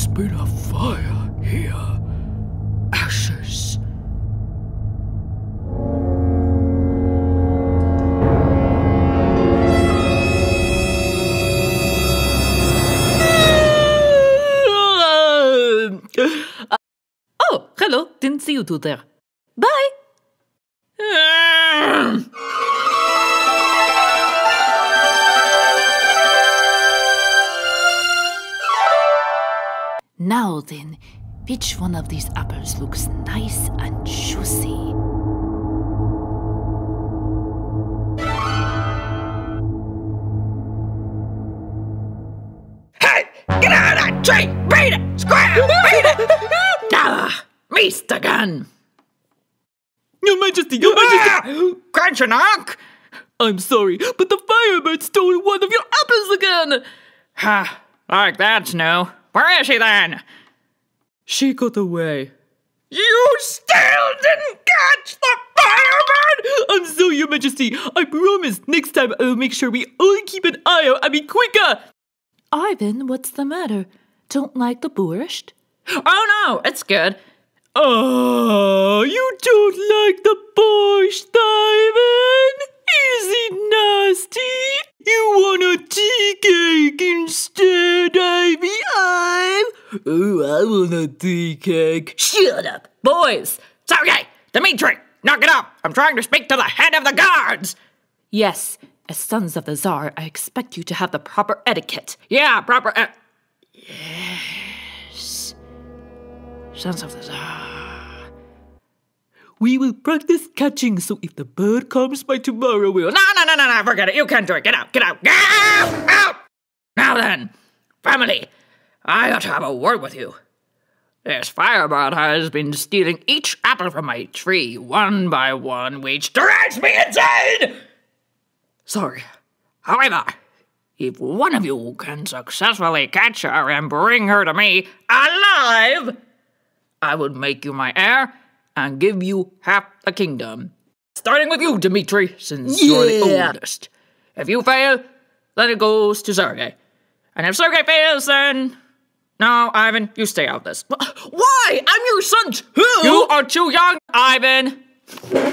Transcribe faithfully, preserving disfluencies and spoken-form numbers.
There's been a fire here. Ashes. Oh, hello. Didn't see you two there. Bye. Now then, which one of these apples looks nice and juicy? Hey! Get out of that tree! Beat it! Square! Beat it! Ah, Mister Gun! Your Majesty, Your Majesty! Crunchinark! I'm sorry, but the Firebird stole one of your apples again! Ha, like that's new. Where is she then? She got away. You still didn't catch the Firebird! I'm sorry, Your Majesty. I promise next time I'll make sure we all keep an eye out and be quicker! Ivan, what's the matter? Don't like the borscht? Oh no, it's good. Oh, you don't like the borscht, Ivan? Is it nasty? You want a tea cake instead, Ivy? Oh, I want a tea cake. Shut up, boys. Sergey, Dmitri, knock it off. I'm trying to speak to the head of the guards. Yes, as sons of the Tsar, I expect you to have the proper etiquette. Yeah, proper et- Yes. Sons of the Tsar. We will practice catching, so if the bird comes by tomorrow, we'll... No, no, no, no, no, forget it. You can't do it. Get out, get out. Get out, out. Now then, family, I ought to have a word with you. This Firebird has been stealing each apple from my tree, one by one, which drives me insane! Sorry. However, if one of you can successfully catch her and bring her to me alive, I would make you my heir and give you half the kingdom. Starting with you, Dmitri, since yeah. you're the oldest. If you fail, then it goes to Sergey. And if Sergey fails, then... No, Ivan, you stay out of this. Why? I'm your son too! You are too young, Ivan!